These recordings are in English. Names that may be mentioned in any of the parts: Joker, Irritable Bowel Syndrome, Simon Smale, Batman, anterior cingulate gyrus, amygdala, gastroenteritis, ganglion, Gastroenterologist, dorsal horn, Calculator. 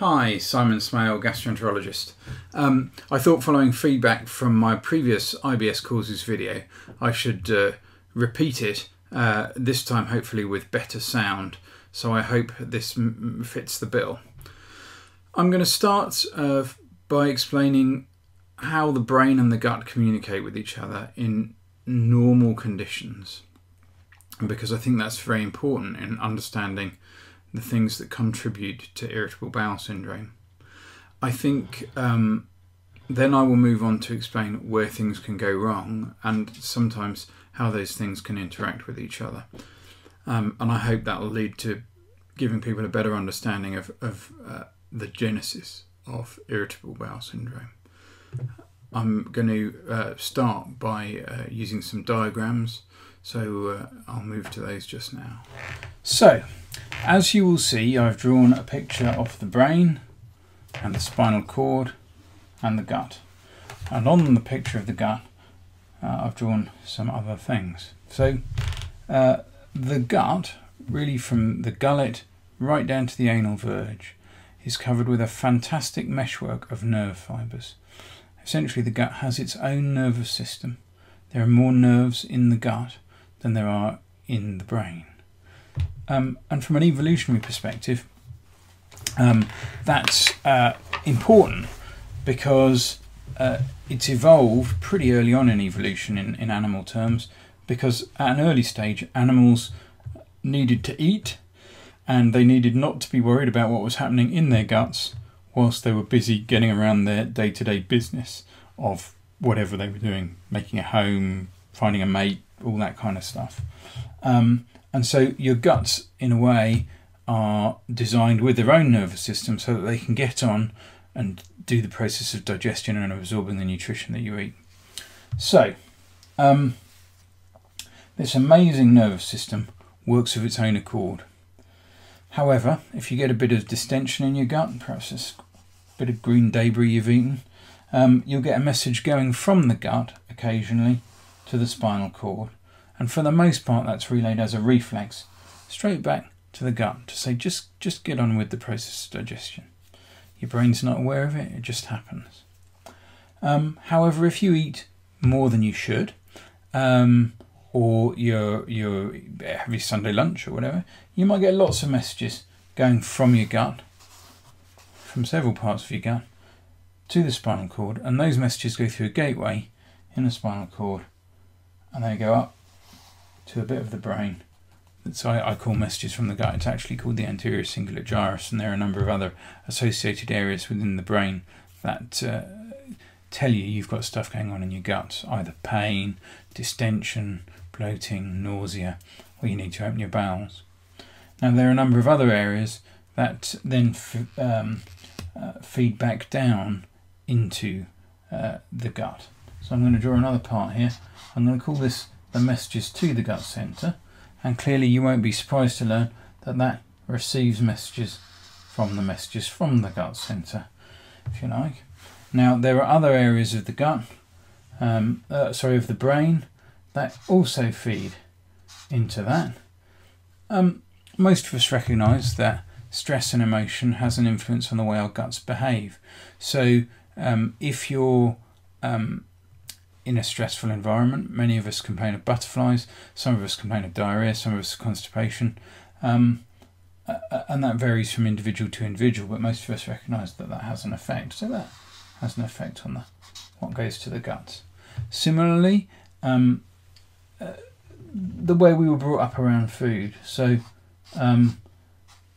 Hi, Simon Smale, gastroenterologist. I thought following feedback from my previous IBS causes video, I should repeat it, this time hopefully with better sound, so I hope this fits the bill. I'm going to start by explaining how the brain and the gut communicate with each other in normal conditions, because I think that's very important in understanding the things that contribute to irritable bowel syndrome. I think then I will move on to explain where things can go wrong and sometimes how those things can interact with each other. And I hope that will lead to giving people a better understanding of the genesis of irritable bowel syndrome. I'm going to start by using some diagrams, so I'll move to those just now. So, as you will see, I've drawn a picture of the brain and the spinal cord and the gut. And on the picture of the gut, I've drawn some other things. So the gut, really from the gullet right down to the anal verge, is covered with a fantastic meshwork of nerve fibres. Essentially, the gut has its own nervous system. There are more nerves in the gut than there are in the brain. And from an evolutionary perspective, that's important because it's evolved pretty early on in evolution in animal terms, because at an early stage animals needed to eat and they needed not to be worried about what was happening in their guts whilst they were busy getting around their day-to-day business of whatever they were doing, making a home, finding a mate, all that kind of stuff. And so your guts, in a way, are designed with their own nervous system so that they can get on and do the process of digestion and absorbing the nutrition that you eat. So, this amazing nervous system works of its own accord. However, if you get a bit of distension in your gut, perhaps this bit of green debris you've eaten, you'll get a message going from the gut occasionally to the spinal cord. And for the most part, that's relayed as a reflex straight back to the gut to say, just get on with the process of digestion. Your brain's not aware of it, it just happens. However, if you eat more than you should, or your heavy Sunday lunch or whatever, you might get lots of messages going from your gut, from several parts of your gut, to the spinal cord. And those messages go through a gateway in the spinal cord, and they go up to a bit of the brain. So I call messages from the gut. It's actually called the anterior cingulate gyrus, and there are a number of other associated areas within the brain that tell you you've got stuff going on in your guts, either pain, distension, bloating, nausea, or you need to open your bowels. Now there are a number of other areas that then feed back down into the gut. So I'm going to draw another part here. I'm going to call this the messages to the gut center, and clearly you won't be surprised to learn that that receives messages from the gut center, if you like. Now there are other areas of the gut, of the brain, that also feed into that. Most of us recognize that stress and emotion has an influence on the way our guts behave. So if you're in a stressful environment, many of us complain of butterflies, some of us complain of diarrhea, some of us constipation, and that varies from individual to individual, but most of us recognise that that has an effect. So that has an effect on what goes to the guts. Similarly, the way we were brought up around food. So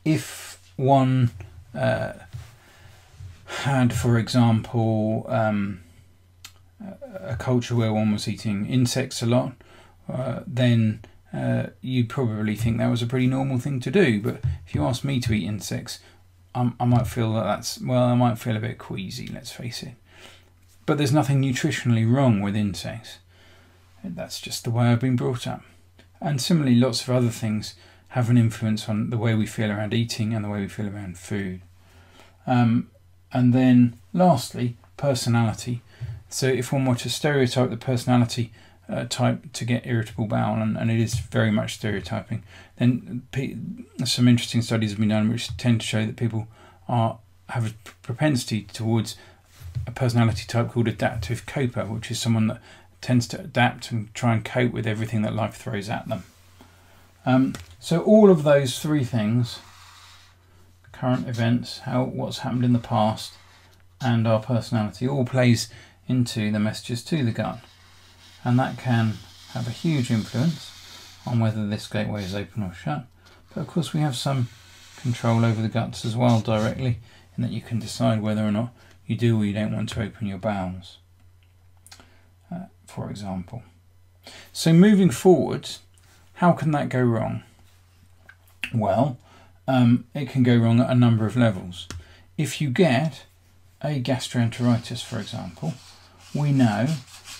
if one had, for example, a culture where one was eating insects a lot, then you'd probably think that was a pretty normal thing to do. But if you asked me to eat insects, I might feel that I might feel a bit queasy, let's face it. But there's nothing nutritionally wrong with insects. That's just the way I've been brought up. And similarly, lots of other things have an influence on the way we feel around eating and the way we feel around food. And then lastly, personality. So if one were to stereotype the personality type to get irritable bowel, and it is very much stereotyping, then some interesting studies have been done which tend to show that people are have a propensity towards a personality type called adaptive coper, which is someone that tends to adapt and try and cope with everything that life throws at them. So all of those three things, current events, what's happened in the past, and our personality, all plays into the messages to the gut. And that can have a huge influence on whether this gateway is open or shut. But of course we have some control over the guts as well directly, in that you can decide whether or not you do or you don't want to open your bowels, for example. So moving forward, how can that go wrong? Well, it can go wrong at a number of levels. If you get a gastroenteritis, for example, we know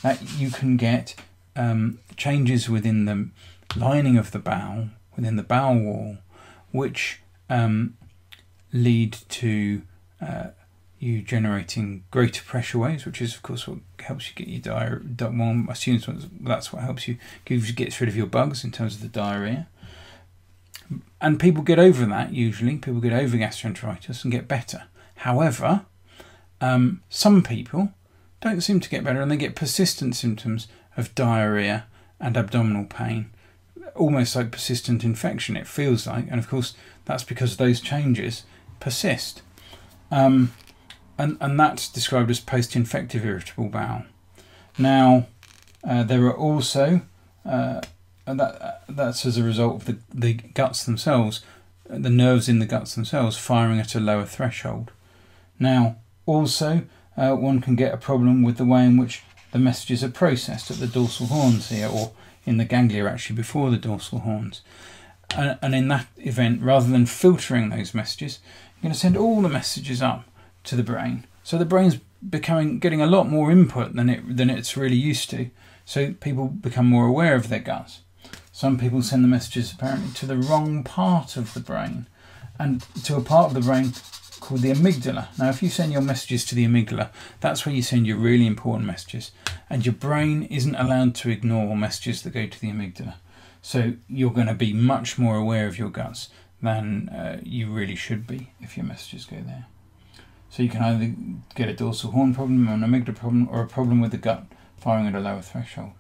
that you can get changes within the lining of the bowel, within the bowel wall, which lead to you generating greater pressure waves, which is of course what helps you get your diarrhea. One assumes that's what helps you gets rid of your bugs in terms of the diarrhea. And people get over that usually. People get over gastroenteritis and get better. However, some people don't seem to get better, and they get persistent symptoms of diarrhea and abdominal pain, almost like persistent infection, it feels like. And of course that's because those changes persist, and that's described as post-infective irritable bowel. Now there are also that's as a result of the guts themselves, the nerves in the guts themselves firing at a lower threshold. Now also one can get a problem with the way in which the messages are processed at the dorsal horns here, or in the ganglia actually before the dorsal horns. And in that event, rather than filtering those messages, you're going to send all the messages up to the brain. So the brain's getting a lot more input than it's really used to. So people become more aware of their guts. Some people send the messages apparently to the wrong part of the brain, and to a part of the brain called the amygdala. Now if you send your messages to the amygdala, that's where you send your really important messages, and your brain isn't allowed to ignore messages that go to the amygdala. So you're going to be much more aware of your guts than you really should be if your messages go there. So you can either get a dorsal horn problem or an amygdala problem, or a problem with the gut firing at a lower threshold.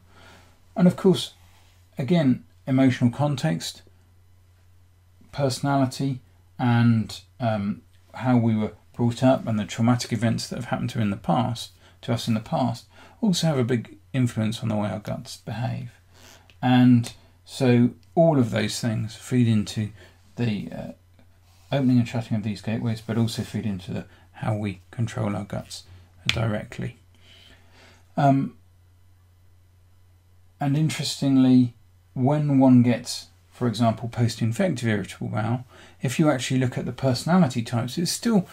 And of course, again, emotional context, personality, and how we were brought up, and the traumatic events that have happened to us in the past also have a big influence on the way our guts behave. And so all of those things feed into the opening and shutting of these gateways, but also feed into how we control our guts directly. And interestingly, when one gets, for example, post-infective irritable bowel, if you actually look at the personality types, it still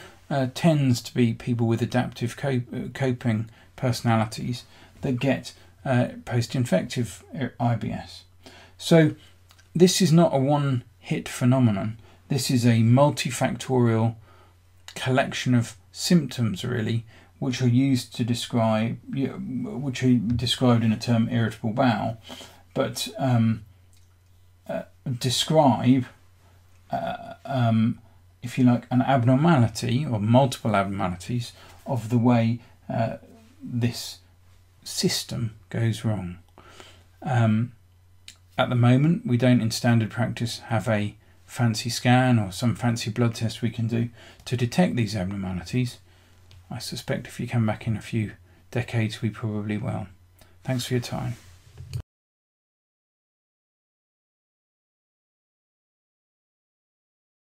tends to be people with adaptive coping personalities that get post-infective IBS. So this is not a one-hit phenomenon. This is a multifactorial collection of symptoms, really, which are used to describe, which are described in a term irritable bowel, but describe, if you like, an abnormality or multiple abnormalities of the way this system goes wrong. At the moment, we don't in standard practice have a fancy scan or some fancy blood test we can do to detect these abnormalities. I suspect if you come back in a few decades, we probably will. Thanks for your time.